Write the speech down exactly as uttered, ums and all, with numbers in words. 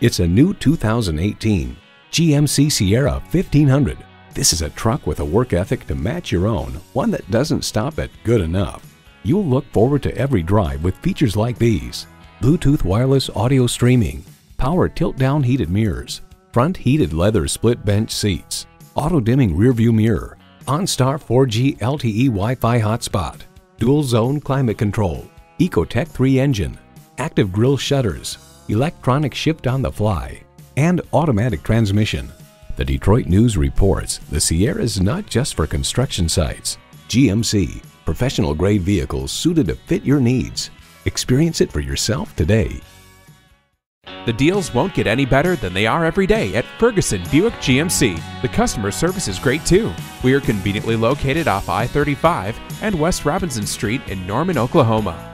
It's a new two thousand eighteen G M C Sierra fifteen hundred. This is a truck with a work ethic to match your own, one that doesn't stop at good enough. You'll look forward to every drive with features like these: Bluetooth wireless audio streaming, power tilt-down heated mirrors, front heated leather split bench seats, auto-dimming rearview mirror, OnStar four G L T E Wi-Fi hotspot, dual zone climate control, Ecotec three engine, active grille shutters, electronic shift on the fly, and automatic transmission. The Detroit News reports the Sierra is not just for construction sites. G M C, professional grade vehicles suited to fit your needs. Experience it for yourself today. The deals won't get any better than they are every day at Ferguson Buick G M C. The customer service is great too. We are conveniently located off I thirty-five and West Robinson Street in Norman, Oklahoma.